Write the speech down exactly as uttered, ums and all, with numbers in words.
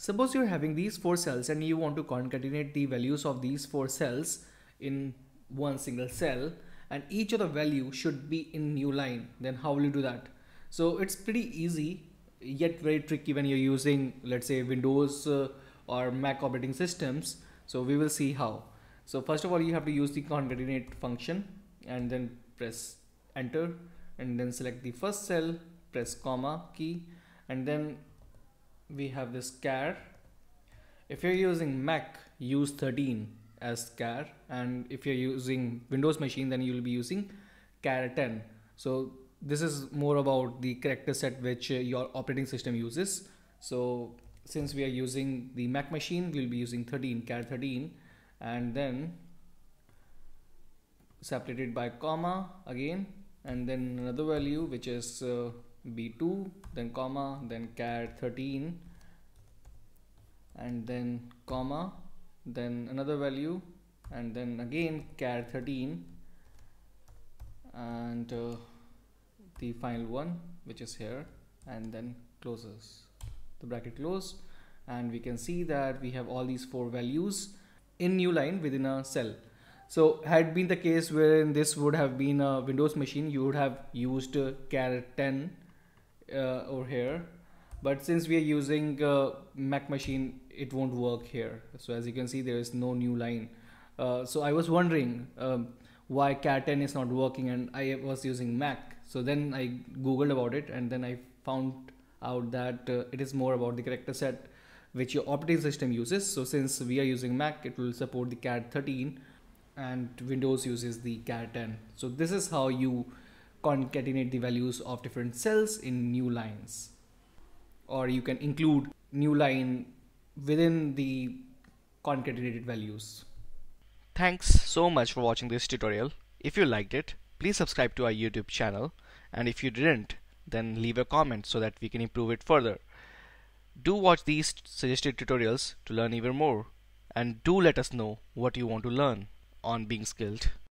Suppose you're having these four cells and you want to concatenate the values of these four cells in one single cell, and each of the value should be in new line. Then how will you do that? So it's pretty easy, yet very tricky when you're using, let's say, Windows uh, or Mac operating systems. So we will see how. So first of all, you have to use the concatenate function and then press enter and then select the first cell, press comma key, and then we have this char. If you're using Mac, use thirteen as char, and if you're using Windows machine, then you'll be using char ten. So this is more about the character set which uh, your operating system uses. So since we are using the Mac machine, we'll be using thirteen, char thirteen, and then separated by comma again, and then another value which is uh, B two, then comma, then char thirteen, and then comma, then another value, and then again char thirteen, and uh, the final one which is here, and then closes the bracket close, and we can see that we have all these four values in new line within a cell. So had been the case wherein this would have been a Windows machine, you would have used uh, char ten Uh, over here, but since we are using uh, Mac machine, it won't work here. So as you can see, there is no new line. Uh, so I was wondering um, why char ten is not working, and I was using Mac. So then I googled about it, and then I found out that uh, it is more about the character set which your operating system uses. So since we are using Mac, it will support the char thirteen, and Windows uses the char ten. So this is how you concatenate the values of different cells in new lines, or you can include new line within the concatenated values. Thanks so much for watching this tutorial. If you liked it, please subscribe to our YouTube channel, and if you didn't, then leave a comment so that we can improve it further. Do watch these suggested tutorials to learn even more, and do let us know what you want to learn on Being Skilled.